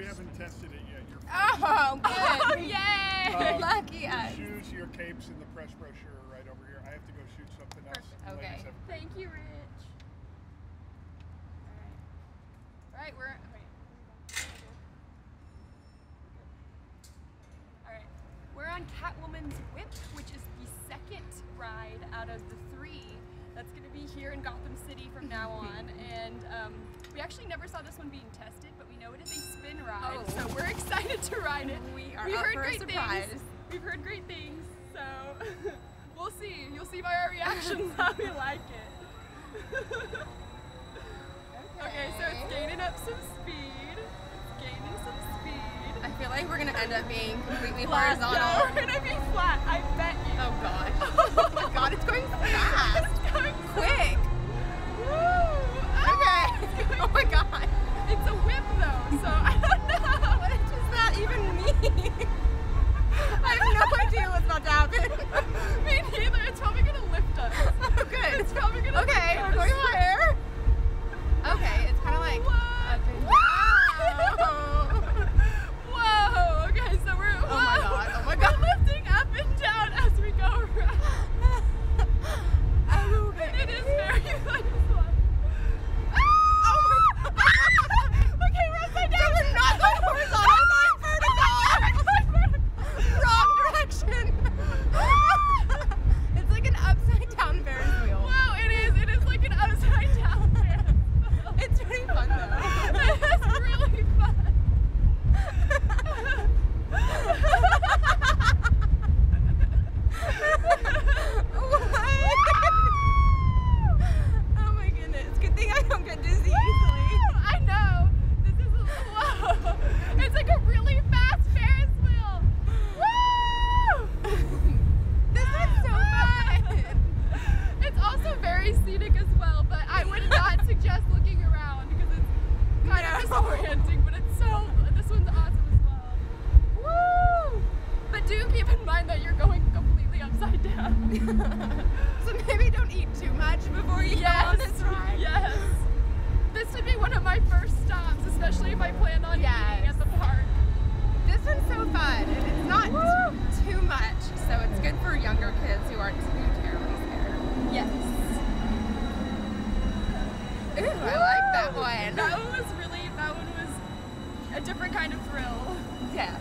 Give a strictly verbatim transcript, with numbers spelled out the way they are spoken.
We haven't tested it yet. You're oh, good. Oh, yay. Um, Lucky us. Your shoes, your capes, and the press brochure are right over here. I have to go shoot something else. Okay. Like thank you, Rich. All right. All right, we're... We're on Catwoman's Whip, which is the second ride out of the three that's going to be here in Gotham City from now on. And um, we actually never saw this one being tested, but we know it is a spin ride, oh. so we're excited to ride it. We are We've up heard for great a surprise. Things. We've heard great things, so we'll see. You'll see by our reactions how we like it. okay. okay, so it's gaining up some speed. It's gaining some speed. I feel like we're gonna end up being completely flat. horizontal. No, we're gonna be flat, I bet you. Oh gosh. Oh my god, it's going fast. It's going quick. Woo! Okay. Oh, oh my god. It's a whip though, so I don't know. What does that even mean? I have no idea what's about to happen. Me neither. It's probably gonna lift us. Oh good. It's probably gonna okay. lift us. Okay, going where? Okay, it's kinda like up and down. Oh my god, oh my god. We're lifting up and down as we go around. oh, okay. And it is very fun. Oh my god. okay, we're upside down. We're not going horizontal. I'm going vertical. Wrong direction. it's like an upside down Ferris wheel. Wow, it is. It is like an upside down Ferris wheel. It's pretty fun though. it is really fun. so maybe don't eat too much before you yes, go on this ride. Yes. This would be one of my first stops, especially if I plan on yes. eating at the park. This one's so fun, and it's not Woo! too much, so it's good for younger kids who aren't too terribly scared. Yes. Ooh, Woo! I like that one. That one was really, that one was a different kind of thrill. Yes.